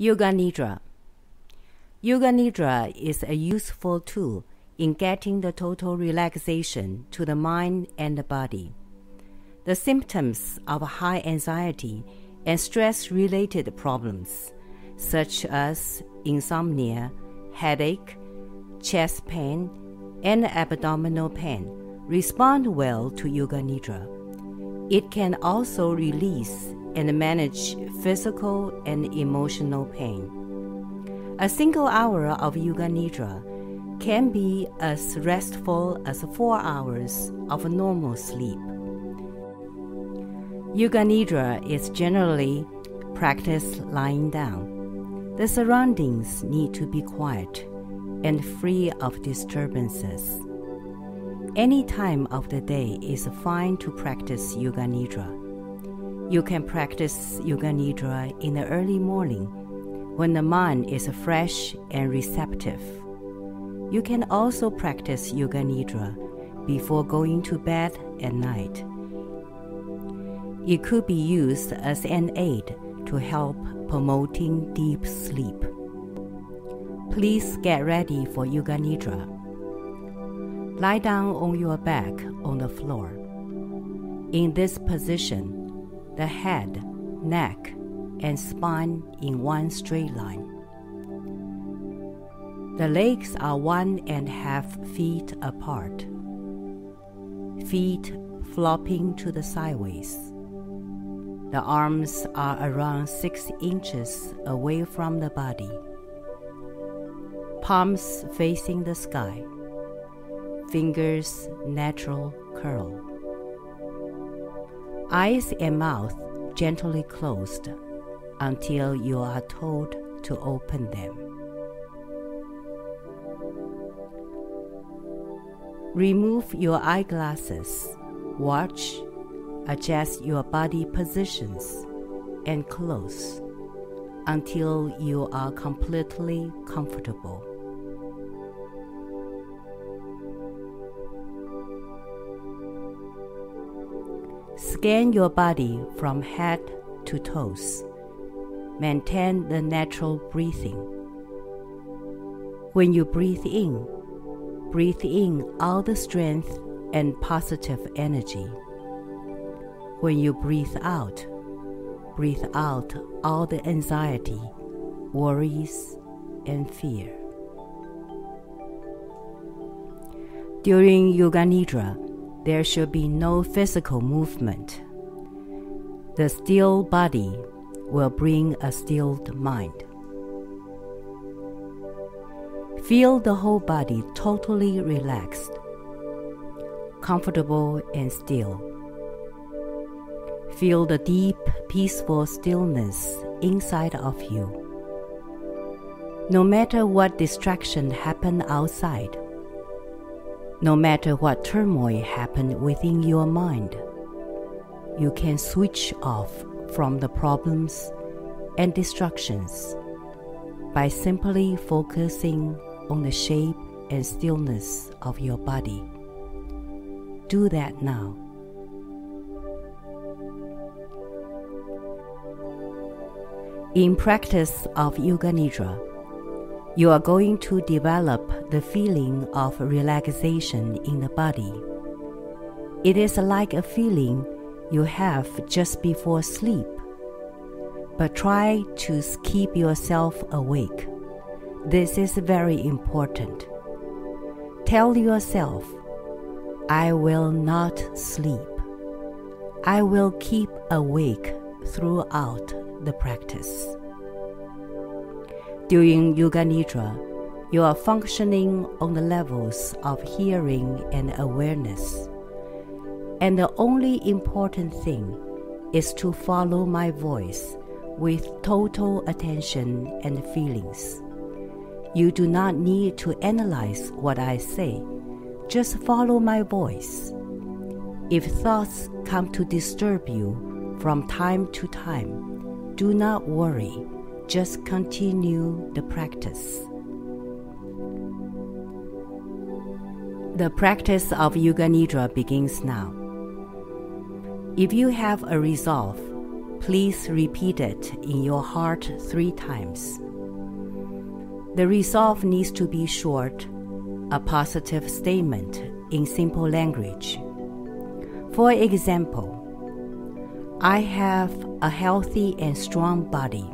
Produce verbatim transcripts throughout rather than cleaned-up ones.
Yoga Nidra. Yoga Nidra is a useful tool in getting the total relaxation to the mind and the body. The symptoms of high anxiety and stress-related problems, such as insomnia, headache, chest pain, and abdominal pain, respond well to Yoga Nidra. It can also release and manage physical and emotional pain. A single hour of Yoga Nidra can be as restful as four hours of normal sleep. Yoga Nidra is generally practiced lying down. The surroundings need to be quiet and free of disturbances. Any time of the day is fine to practice Yoga Nidra. You can practice Yoga Nidra in the early morning, when the mind is fresh and receptive. You can also practice Yoga Nidra before going to bed at night. It could be used as an aid to help promoting deep sleep. Please get ready for Yoga Nidra. Lie down on your back on the floor. In this position, the head, neck, and spine in one straight line. The legs are one and a half feet apart, feet flopping to the sideways. The arms are around six inches away from the body, palms facing the sky, fingers natural curl, eyes and mouth gently closed until you are told to open them. Remove your eyeglasses, watch, adjust your body positions, and close until you are completely comfortable. Scan your body from head to toes. Maintain the natural breathing. When you breathe in, breathe in all the strength and positive energy. When you breathe out, breathe out all the anxiety, worries, and fear. During Yoga Nidra, there should be no physical movement. The still body will bring a stilled mind. Feel the whole body totally relaxed, comfortable and still. Feel the deep, peaceful stillness inside of you. No matter what distraction happened outside, no matter what turmoil happened within your mind, you can switch off from the problems and distractions by simply focusing on the shape and stillness of your body. Do that now. In practice of Yoga Nidra, you are going to develop the feeling of relaxation in the body. It is like a feeling you have just before sleep, but try to keep yourself awake. This is very important. Tell yourself, I will not sleep. I will keep awake throughout the practice. During Yoga Nidra, you are functioning on the levels of hearing and awareness. And the only important thing is to follow my voice with total attention and feelings. You do not need to analyze what I say. Just follow my voice. If thoughts come to disturb you from time to time, do not worry. Just continue the practice. The practice of Yoga Nidra begins now. If you have a resolve Please repeat it in your heart three times. The resolve needs to be short, a positive statement in simple language. For example, I have a healthy and strong body,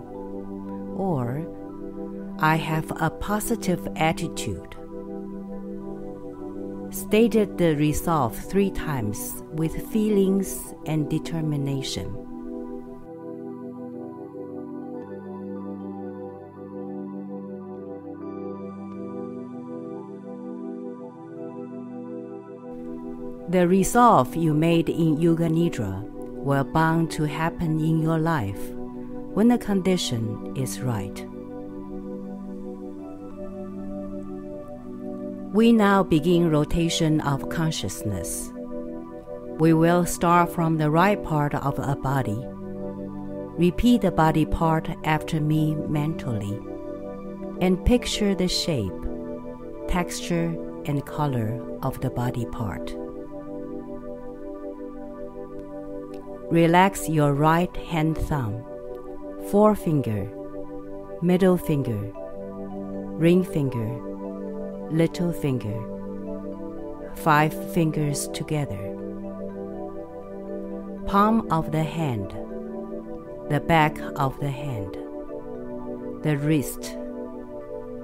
or I have a positive attitude. Stated the resolve three times with feelings and determination. The resolve you made in Yoga Nidra will bound to happen in your life when the condition is right. We now begin rotation of consciousness. We will start from the right part of our body. Repeat the body part after me mentally, and picture the shape, texture, and color of the body part. Relax your right hand thumb, forefinger, middle finger, ring finger, little finger, five fingers together. Palm of the hand, the back of the hand, the wrist,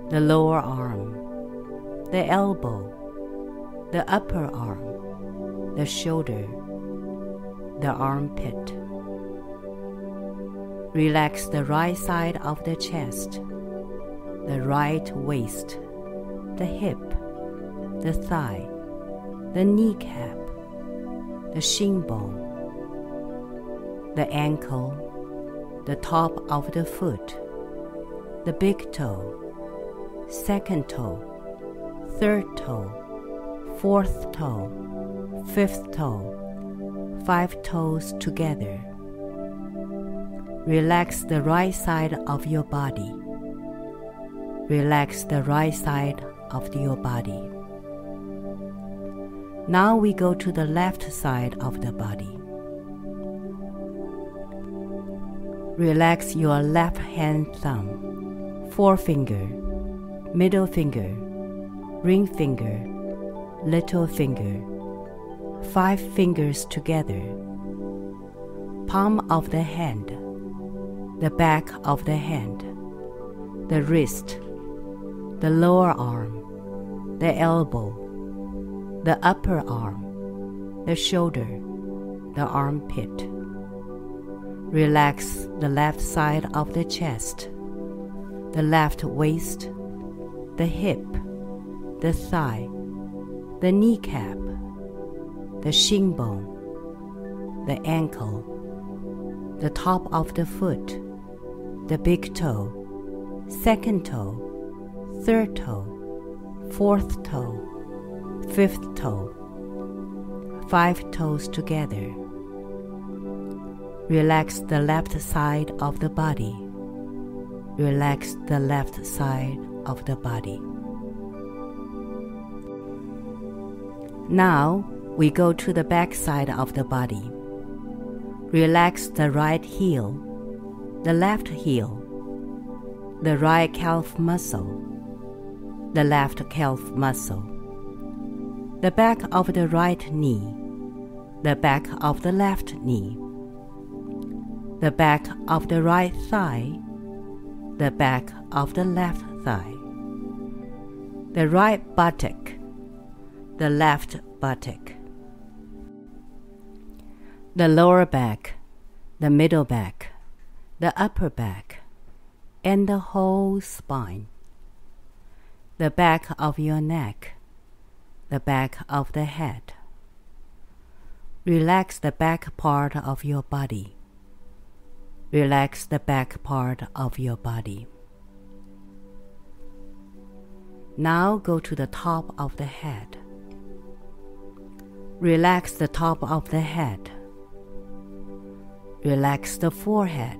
the lower arm, the elbow, the upper arm, the shoulder, the armpit. Relax the right side of the chest, the right waist, the hip, the thigh, the kneecap, the shin bone, the ankle, the top of the foot, the big toe, second toe, third toe, fourth toe, fifth toe, five toes together. Relax the right side of your body. Relax the right side of your body. Now we go to the left side of the body. Relax your left hand thumb, forefinger, middle finger, ring finger, little finger, five fingers together. Palm of the hand, the back of the hand, the wrist, the lower arm, the elbow, the upper arm, the shoulder, the armpit. Relax the left side of the chest, the left waist, the hip, the thigh, the kneecap, the shin bone, the ankle, the top of the foot, the big toe, second toe, third toe, fourth toe, fifth toe, five toes together. Relax the left side of the body. Relax the left side of the body. Now, we go to the back side of the body. Relax the right heel, the left heel, the right calf muscle, the left calf muscle, the back of the right knee, the back of the left knee, the back of the right thigh, the back of the left thigh, the right buttock, the left buttock, the lower back, the middle back, the upper back, and the whole spine. The back of your neck, the back of the head. Relax the back part of your body. Relax the back part of your body. Now go to the top of the head. Relax the top of the head. Relax the forehead.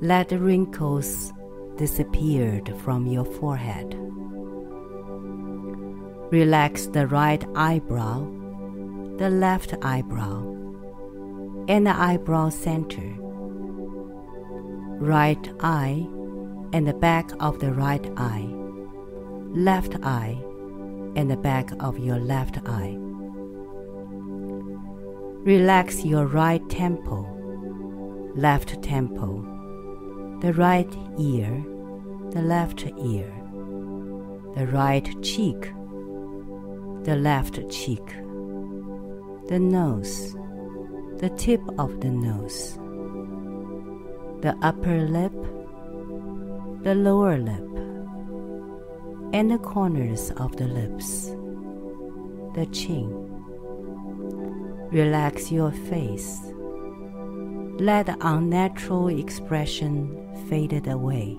Let the wrinkles disappear from your forehead. Relax the right eyebrow, the left eyebrow, and the eyebrow center. Right eye and the back of the right eye. Left eye and the back of your left eye. Relax your right temple, left temple, the right ear, the left ear, the right cheek, the left cheek, the nose, the tip of the nose, the upper lip, the lower lip, and the corners of the lips, the chin. Relax your face. Let the unnatural expression fade away.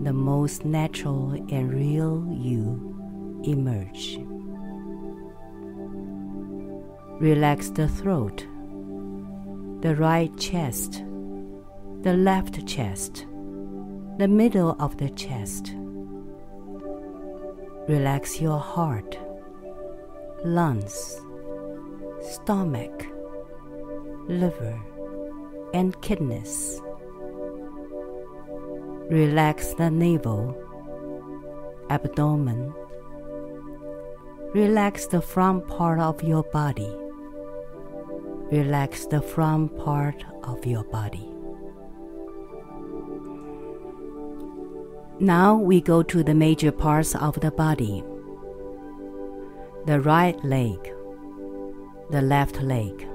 The most natural and real you emerge. Relax the throat, the right chest, the left chest, the middle of the chest. Relax your heart, lungs, stomach, liver, and kidneys. Relax the navel, abdomen. Relax the front part of your body. Relax the front part of your body. Now we go to the major parts of the body. The right leg, the left leg,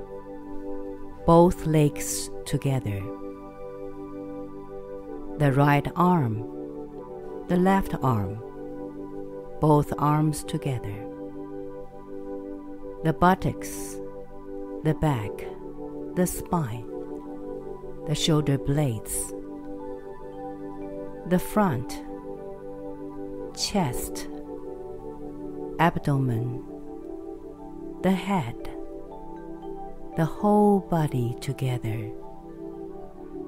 both legs together. The right arm, the left arm, both arms together. The buttocks, the back, the spine, the shoulder blades. The front, chest, abdomen, the head, the whole body together.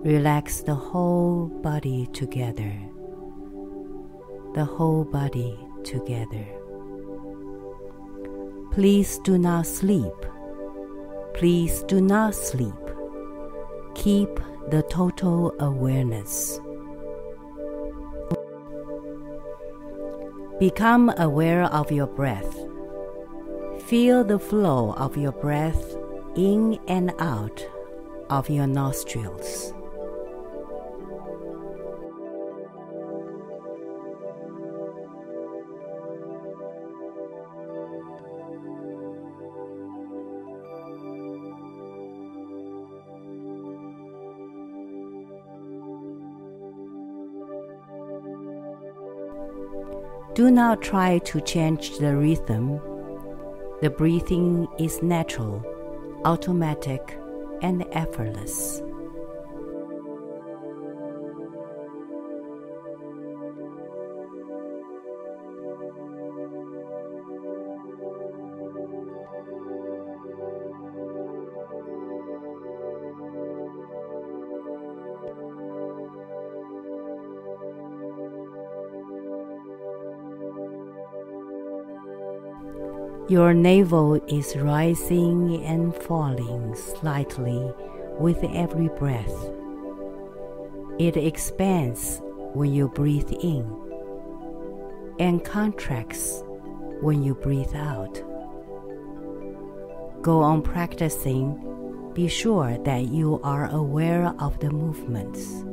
Relax the whole body together, the whole body together. Please do not sleep. Please do not sleep. Keep the total awareness. Become aware of your breath. Feel the flow of your breath in and out of your nostrils. Do not try to change the rhythm. The breathing is natural, automatic, and effortless. Your navel is rising and falling slightly with every breath. It expands when you breathe in and contracts when you breathe out. Go on practicing. Be sure that you are aware of the movements.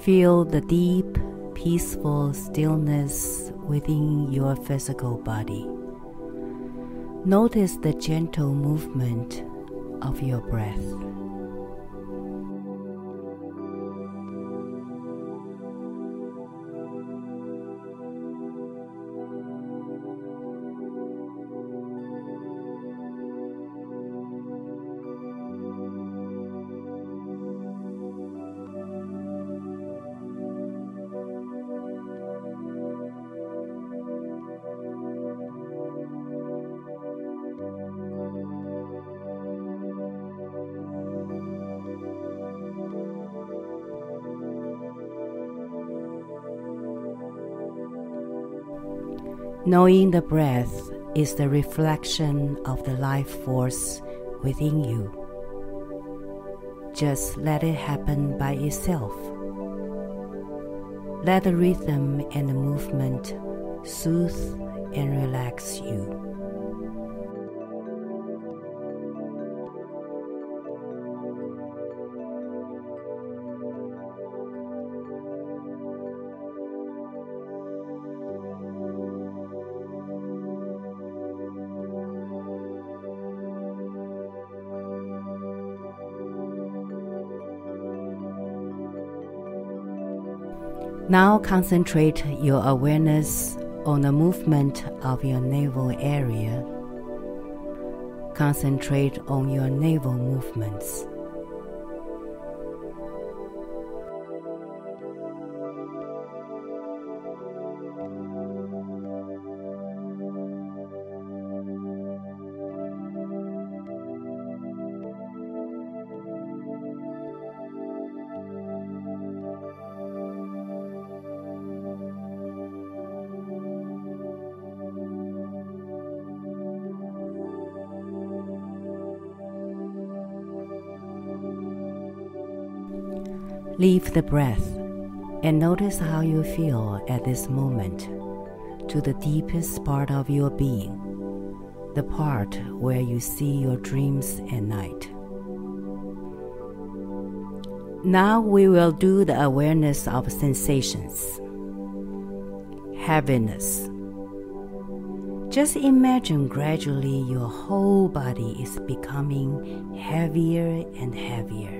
Feel the deep, peaceful stillness within your physical body. Notice the gentle movement of your breath. Knowing the breath is the reflection of the life force within you. Just let it happen by itself. Let the rhythm and the movement soothe and relax you. Now concentrate your awareness on the movement of your navel area. Concentrate on your navel movements. Leave the breath and notice how you feel at this moment, to the deepest part of your being, the part where you see your dreams at night. Now we will do the awareness of sensations. Heaviness. Just imagine gradually your whole body is becoming heavier and heavier.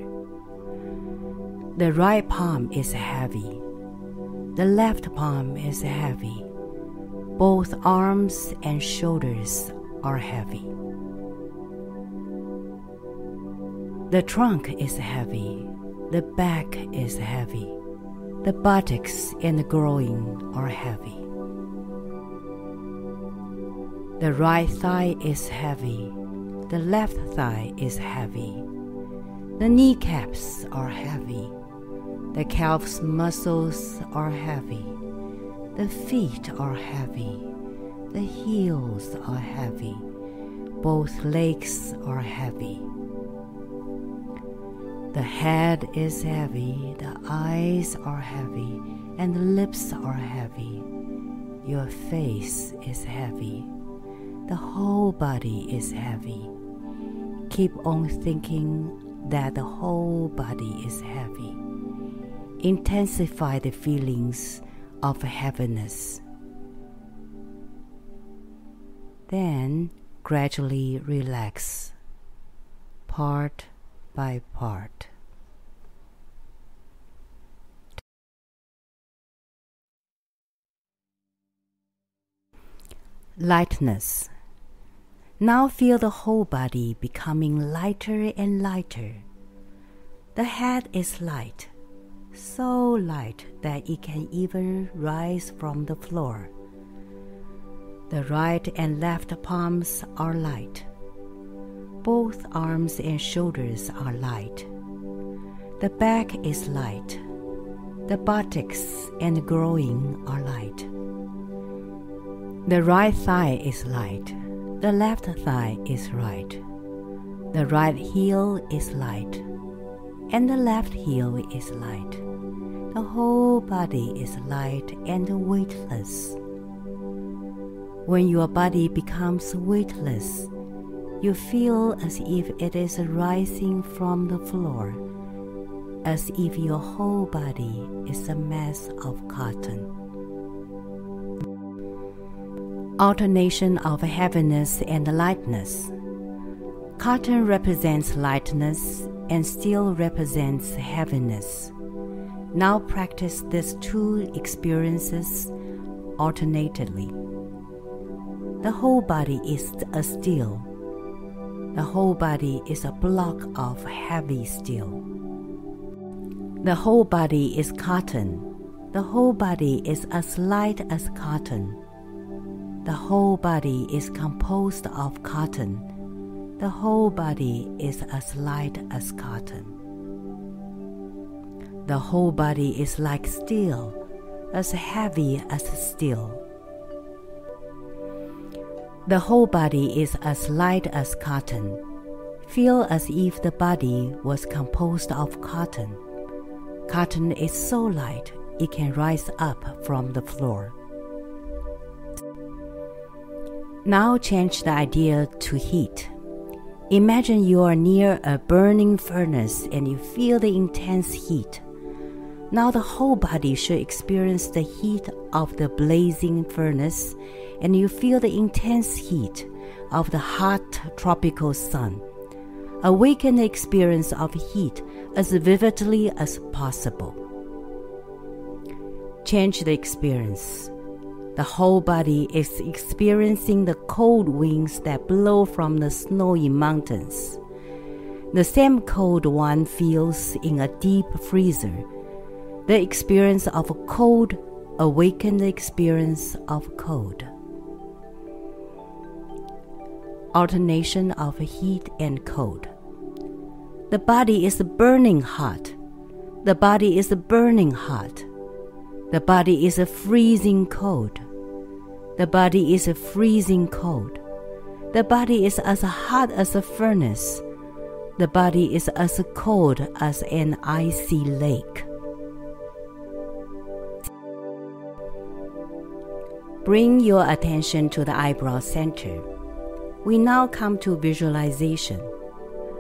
The right palm is heavy, the left palm is heavy, both arms and shoulders are heavy. The trunk is heavy, the back is heavy, the buttocks and the groin are heavy. The right thigh is heavy, the left thigh is heavy, the kneecaps are heavy. The calf's muscles are heavy, the feet are heavy, the heels are heavy, both legs are heavy. The head is heavy, the eyes are heavy, and the lips are heavy. Your face is heavy, the whole body is heavy. Keep on thinking that the whole body is heavy. Intensify the feelings of heaviness. Then gradually relax, part by part. Lightness. Now feel the whole body becoming lighter and lighter. The head is light. So light that it can even rise from the floor. The right and left palms are light. Both arms and shoulders are light. The back is light. The buttocks and groin are light. The right thigh is light. The left thigh is light. The right heel is light. And the left heel is light. The whole body is light and weightless. When your body becomes weightless, you feel as if it is rising from the floor, as if your whole body is a mass of cotton. Alternation of heaviness and lightness. Cotton represents lightness and still represents heaviness. Now practice these two experiences alternately. The whole body is a steel. The whole body is a block of heavy steel. The whole body is cotton. The whole body is as light as cotton. The whole body is composed of cotton. The whole body is as light as cotton. The whole body is like steel, as heavy as steel. The whole body is as light as cotton. Feel as if the body was composed of cotton. Cotton is so light, it can rise up from the floor. Now change the idea to heat. Imagine you are near a burning furnace and you feel the intense heat. Now the whole body should experience the heat of the blazing furnace, and you feel the intense heat of the hot tropical sun. Awaken the experience of heat as vividly as possible. Change the experience. The whole body is experiencing the cold winds that blow from the snowy mountains. The same cold one feels in a deep freezer. The experience of cold awakens the experience of cold. Alternation of heat and cold. The body is burning hot. The body is burning hot. The body is freezing cold. The body is freezing cold. The body is as hot as a furnace. The body is as cold as an icy lake. Bring your attention to the eyebrow center. We now come to visualization.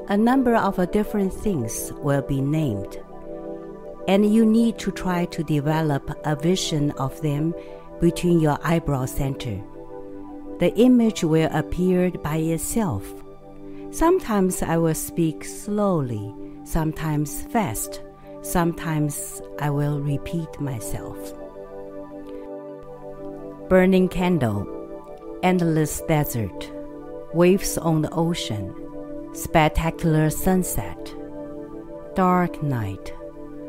A number of different things will be named, and you need to try to develop a vision of them between your eyebrow center. The image will appear by itself. Sometimes I will speak slowly, sometimes fast, sometimes I will repeat myself. Burning candle, endless desert, waves on the ocean, spectacular sunset, dark night,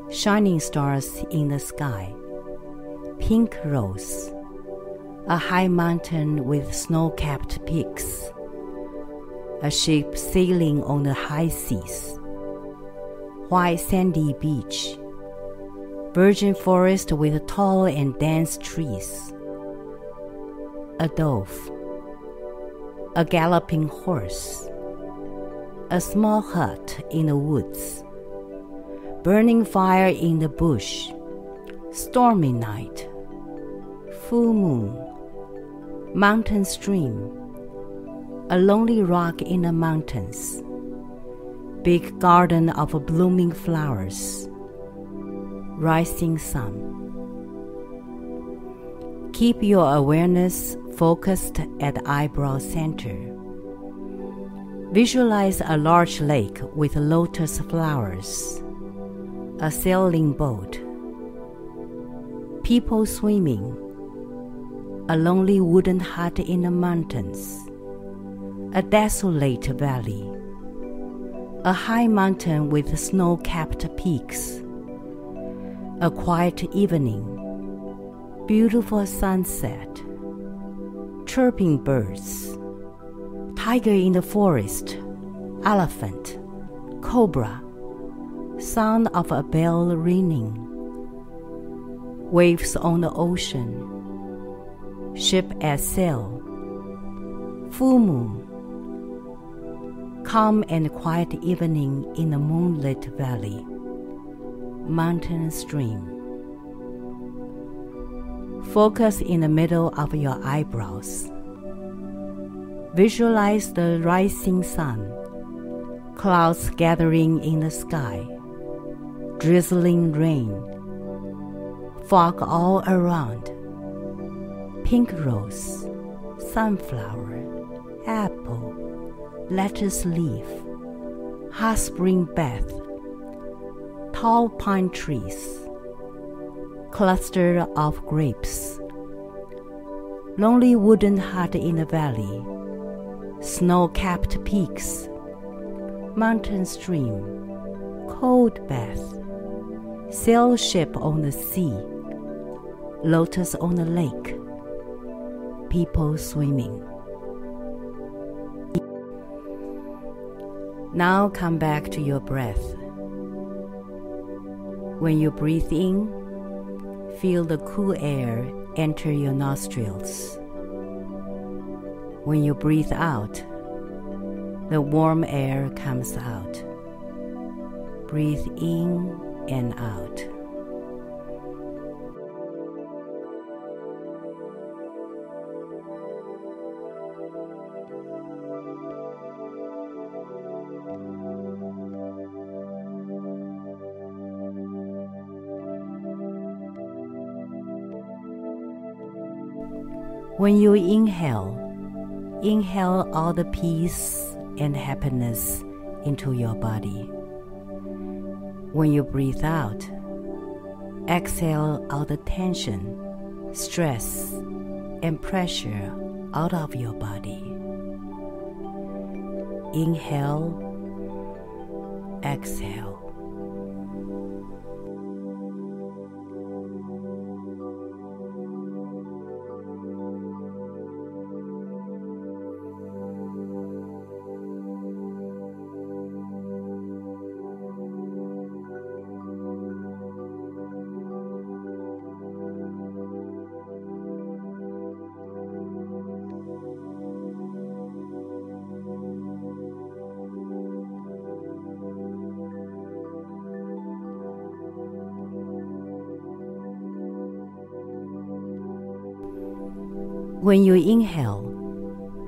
shining stars in the sky, pink rose, a high mountain with snow-capped peaks, a ship sailing on the high seas, white sandy beach, virgin forest with tall and dense trees, a dove, a galloping horse, a small hut in the woods, burning fire in the bush, stormy night, full moon, mountain stream, a lonely rock in the mountains, big garden of blooming flowers, rising sun. Keep your awareness focused at the eyebrow center. Visualize a large lake with lotus flowers, a sailing boat, people swimming, a lonely wooden hut in the mountains, a desolate valley, a high mountain with snow-capped peaks, a quiet evening, beautiful sunset, chirping birds, tiger in the forest, elephant, cobra, sound of a bell ringing, waves on the ocean, ship at sail, full moon, calm and quiet evening in the moonlit valley, mountain stream. Focus in the middle of your eyebrows. Visualize the rising sun, clouds gathering in the sky, drizzling rain, fog all around, pink rose, sunflower, apple, lettuce leaf, hot spring bath, tall pine trees, cluster of grapes, lonely wooden hut in the valley, snow-capped peaks, mountain stream, cold bath, sail ship on the sea, lotus on the lake, people swimming. Now come back to your breath. When you breathe in, feel the cool air enter your nostrils. when you breathe out, the warm air comes out. Breathe in and out. When you inhale, inhale all the peace and happiness into your body. When you breathe out, exhale all the tension, stress, and pressure out of your body. Inhale, exhale. When you inhale,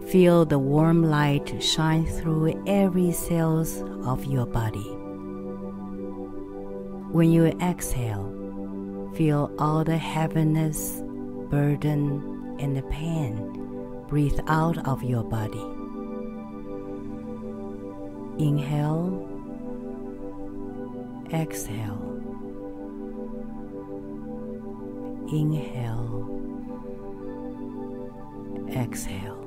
feel the warm light shine through every cell of your body. When you exhale, feel all the heaviness, burden, and the pain breathe out of your body. Inhale, exhale. Inhale. Exhale.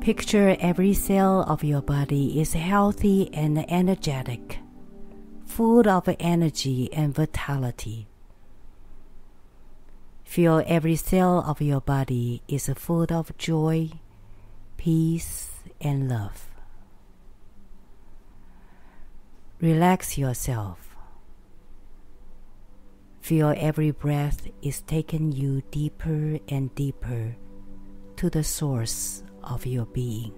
Picture every cell of your body is healthy and energetic, full of energy and vitality. Feel every cell of your body is full of joy, peace, and love. Relax yourself. Feel every breath is taking you deeper and deeper to the source of your being.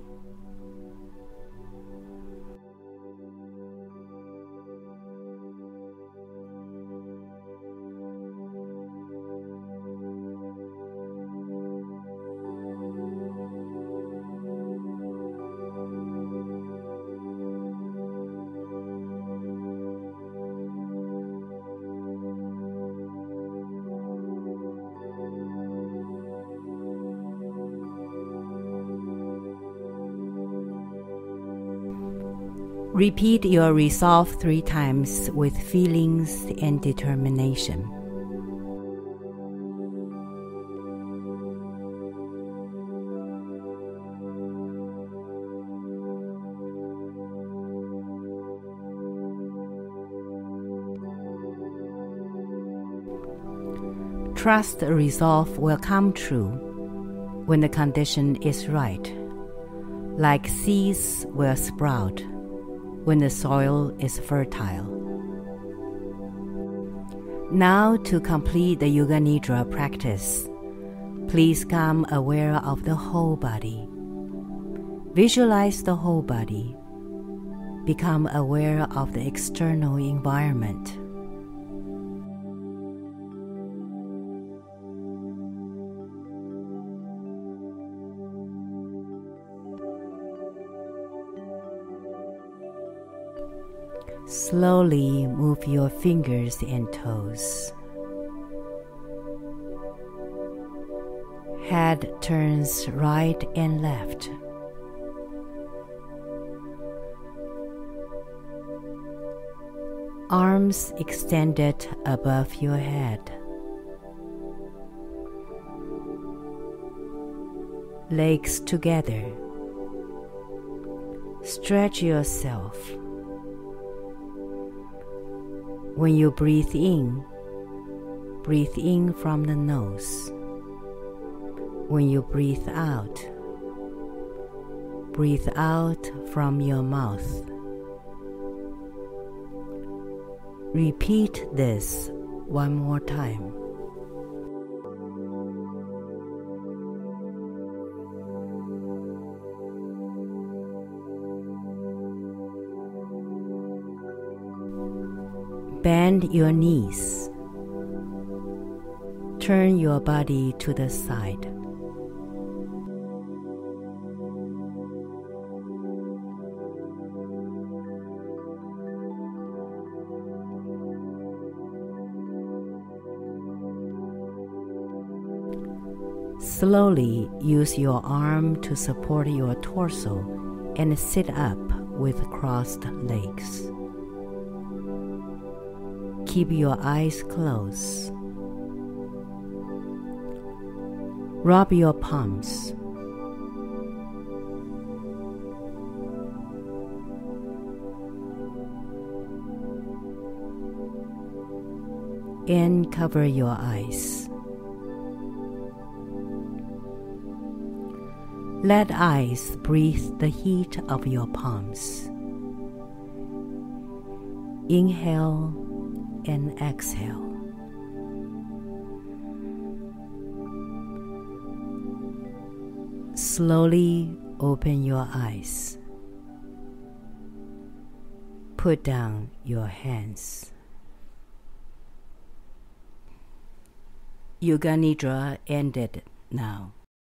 Repeat your resolve three times with feelings and determination. Trust the resolve will come true when the condition is right, like seeds will sprout when the soil is fertile. Now, to complete the Yoga Nidra practice, please become aware of the whole body. Visualize the whole body. Become aware of the external environment. Slowly move your fingers and toes. Head turns right and left. Arms extended above your head. Legs together. Stretch yourself. When you breathe in, breathe in from the nose. When you breathe out, Breathe out from your mouth. Repeat this one more time. Bend your knees. Turn your body to the side. Slowly use your arm to support your torso and sit up with crossed legs. Keep your eyes closed. Rub your palms. And cover your eyes. Let eyes breathe the heat of your palms. Inhale and exhale. Slowly open your eyes. Put down your hands. Yoga Nidra ended now.